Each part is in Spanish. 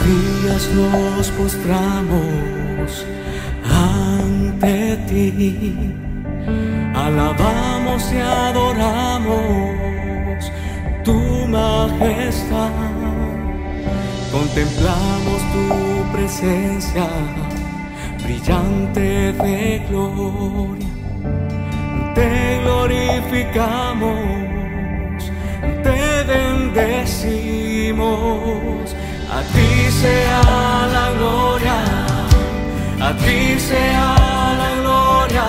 rodillas nos postramos ante ti, alabamos y adoramos tu majestad, contemplamos tu presencia brillante de gloria, te glorificamos, te bendecimos. A ti sea la gloria, a ti sea la gloria,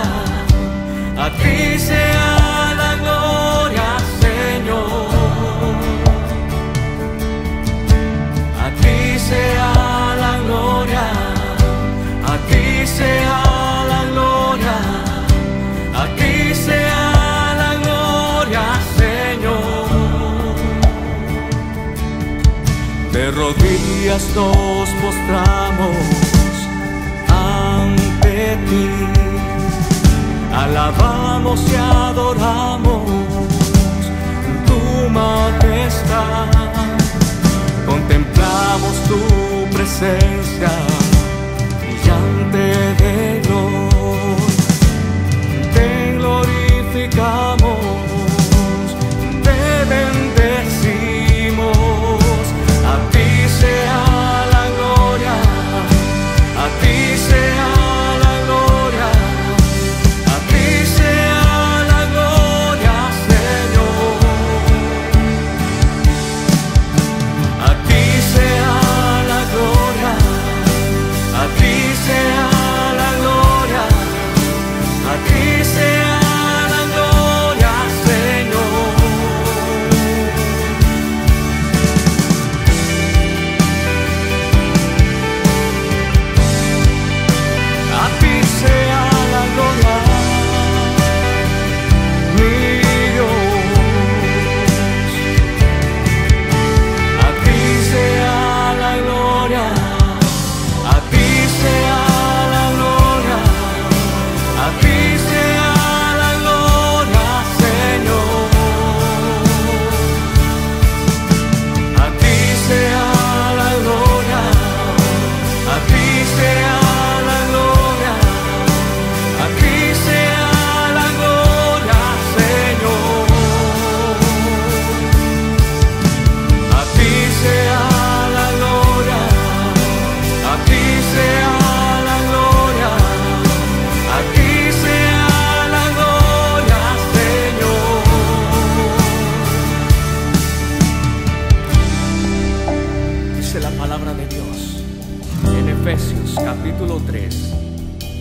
a ti sea la gloria, Señor. A ti sea la gloria, a ti sea la gloria, a ti sea la gloria, Señor. De rodillas nos postramos ante ti, alabamos y adoramos tu majestad, contemplamos tu presencia brillante de gloria, te glorificamos, te bendecimos. A ti sea la gloria, a ti sea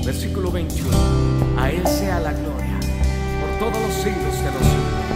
Versículo 21, a Él sea la gloria por todos los siglos de los siglos.